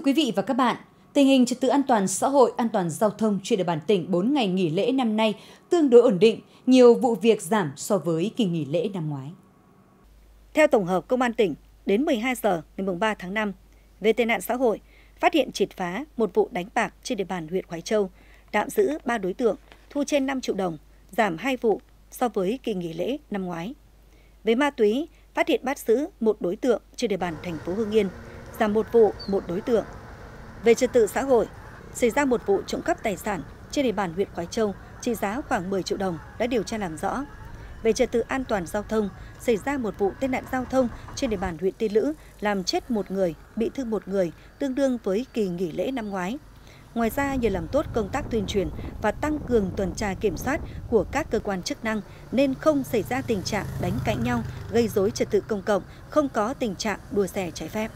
Thưa quý vị và các bạn, tình hình trật tự an toàn xã hội, an toàn giao thông trên địa bàn tỉnh 4 ngày nghỉ lễ năm nay tương đối ổn định, nhiều vụ việc giảm so với kỳ nghỉ lễ năm ngoái. Theo tổng hợp Công an tỉnh, đến 12 giờ ngày 3 tháng 5, về tệ nạn xã hội, phát hiện triệt phá một vụ đánh bạc trên địa bàn huyện Khoái Châu, tạm giữ 3 đối tượng, thu trên 5 triệu đồng, giảm 2 vụ so với kỳ nghỉ lễ năm ngoái. Về ma túy, phát hiện bắt giữ một đối tượng trên địa bàn thành phố Hưng Yên, giảm 1 vụ, 1 đối tượng. Về trật tự xã hội, xảy ra một vụ trộm cắp tài sản trên địa bàn huyện Khoái Châu trị giá khoảng 10 triệu đồng đã điều tra làm rõ. Về trật tự an toàn giao thông, xảy ra một vụ tai nạn giao thông trên địa bàn huyện Tiên Lữ làm chết 1 người, bị thương 1 người, tương đương với kỳ nghỉ lễ năm ngoái. Ngoài ra, nhờ làm tốt công tác tuyên truyền và tăng cường tuần tra kiểm soát của các cơ quan chức năng nên không xảy ra tình trạng đánh cãi nhau, gây rối trật tự công cộng, không có tình trạng đua xe trái phép.